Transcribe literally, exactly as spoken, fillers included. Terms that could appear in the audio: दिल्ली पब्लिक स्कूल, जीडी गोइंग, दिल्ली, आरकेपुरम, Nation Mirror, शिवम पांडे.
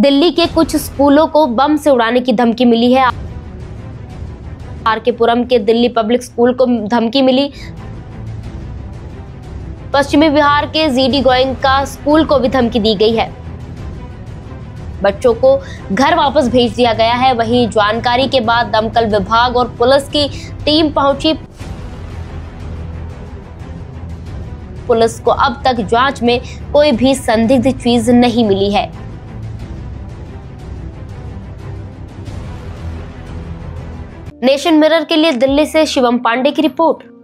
दिल्ली के कुछ स्कूलों को बम से उड़ाने की धमकी मिली है। आरकेपुरम के दिल्ली पब्लिक स्कूल को धमकी मिली। पश्चिमी बिहार के जीडी गोइंग का स्कूल को भी धमकी दी गई है। बच्चों को घर वापस भेज दिया गया है। वहीं जानकारी के बाद दमकल विभाग और पुलिस की टीम पहुंची। पुलिस को अब तक जांच में कोई भी संदिग्ध चीज नहीं मिली है। नेशन मिरर के लिए दिल्ली से शिवम पांडे की रिपोर्ट।